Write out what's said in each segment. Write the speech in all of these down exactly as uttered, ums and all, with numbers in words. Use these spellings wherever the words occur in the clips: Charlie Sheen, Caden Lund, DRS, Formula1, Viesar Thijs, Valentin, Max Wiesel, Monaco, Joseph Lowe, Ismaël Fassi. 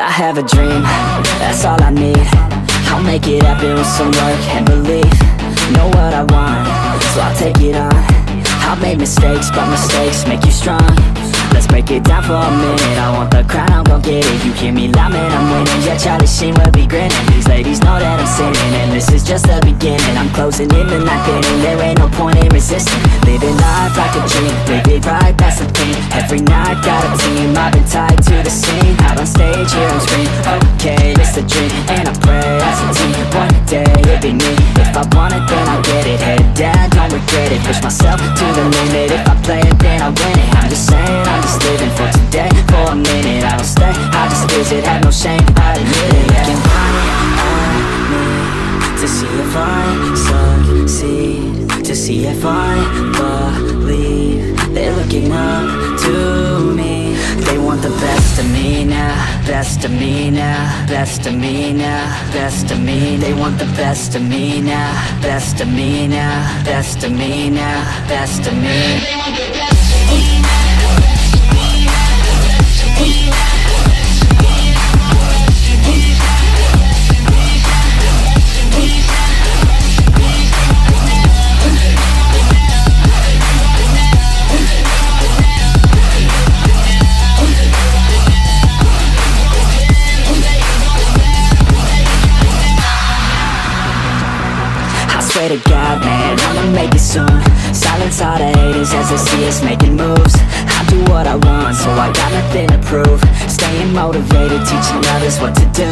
I have a dream, that's all I need. I'll make it happen with some work and belief. Know what I want, so I'll take it on. I've made mistakes, but mistakes make you strong. Let's break it down for a minute. I want the crown, I'm gon' get it. You hear me loud, man, I'm winning. Yeah, Charlie Sheen will be grinning. These ladies know that I'm sinning, and this is just the beginning. I'm closing in the night inning, there ain't no point in resisting. Living life like a dream, live it right, that's the thing. Every night, got a team, I've been tied to the scene. Out on stage, here I'm scream, okay, it's a dream. And I pray, that's a team, one day it'll be me. If I want it, then I'll get it. Head down, don't regret it. Push myself to the limit, if I play it, then I win it. I'm just saying, I'm just living for today, for a minute. I don't stay, I just visit, have no shame, I admit it. Yeah. Can I, I need to see if I succeed, to see if I believe. They're looking up to me. They want the best of me now, best of me now, best of me now, best of me. They want the best of me now, best of me now, best of me now, best of me. They want the best. I swear to God, man, I'ma make it soon. Silence all the haters as they see us making moves. I do what I want, so I got nothing to prove. Staying motivated, teaching others what to do.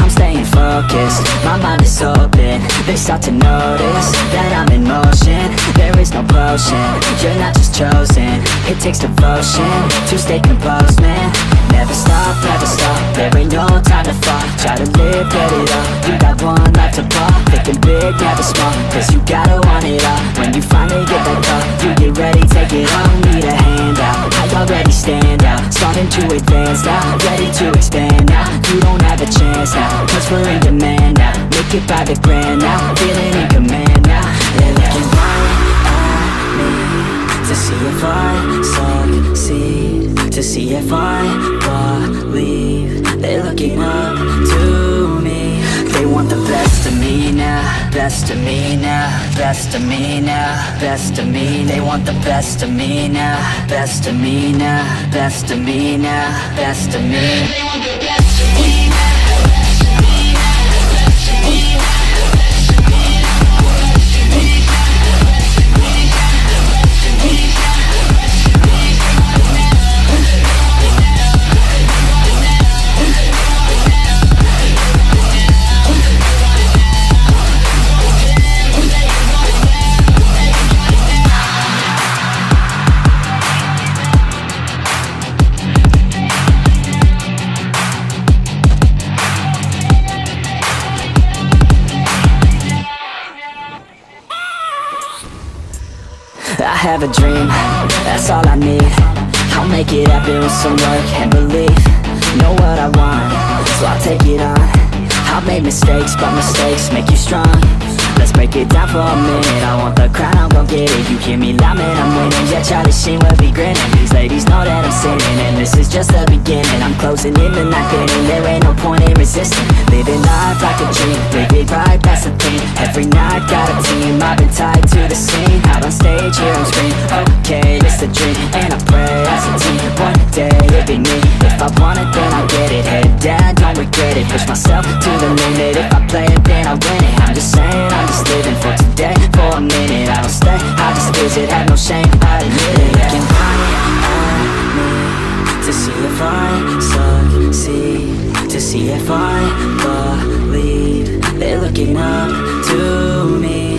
I'm staying focused, my mind is open. They start to notice that I'm in motion. There is no potion, you're not just chosen. It takes devotion to stay composed, man. Never stop, never stop, there ain't no time to fall. Try to live, get it up, you got one life to pop. Thinking big, never small, cause you gotta want it all. When you finally get that call, you get ready, take it on. Need a handout, I already stand out. Starting to advance now, ready to expand now. You don't have a chance now, cause we're in demand now. Make it by the grand now, feeling in command now. They're looking right at me, to see if I succeed, to see if I believe. They're looking up to me. They want the best of me now, best of me now, best of me now, best of me. They want the best of me now, best of me now, best of me now, best of me. They want the best of me now. I have a dream, that's all I need. I'll make it happen with some work and belief. Know what I want, so I'll take it on. I've made mistakes, but mistakes make you strong. Let's break it down for a minute. I want the crown, I'm gon' get it. You hear me loud, man, I'm winning. Yeah, Charlie Sheen will be grinning. These ladies know that I'm sinning, and this is just the beginning. I'm closing in the night inning, there ain't no point in resisting. Living life like a dream, live it right, that's the thing. Every night, got a team, I've been tied to the scene. Out on stage, here I'm scream, okay, it's a dream. And I pray, that's a team, one day it'll be me. If I want it, then I'll get it. Head down, don't regret it. Push myself to the limit, if I play it, then I win it. I'm just saying, I'm just living for today, for a minute. I don't stay, I just visit, have no shame, I admit it. Yeah. Can I, I need to see if I succeed, to see if I believe. They're looking up to me.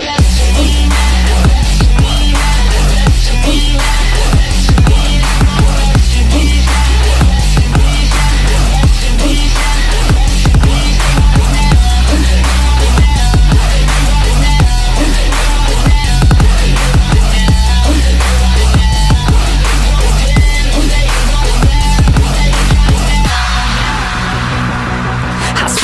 best of me now. I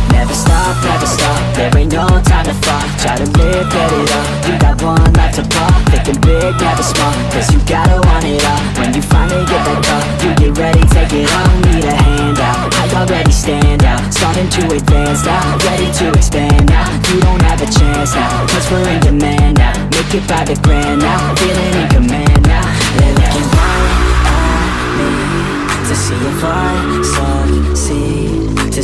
Never stop, never stop, there ain't no time to fall. Try to live, get it up, you got one life to pop. Thinking big, never small, cause you gotta want it all. When you finally get that call, you get ready, take it on. Need a handout, I already stand out. Starting to advance now, ready to expand now. You don't have a chance now, cause we're in demand now. Make it by the grand now, feeling in command now. They're looking right at me, to see if I succeed, to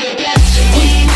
the best of me.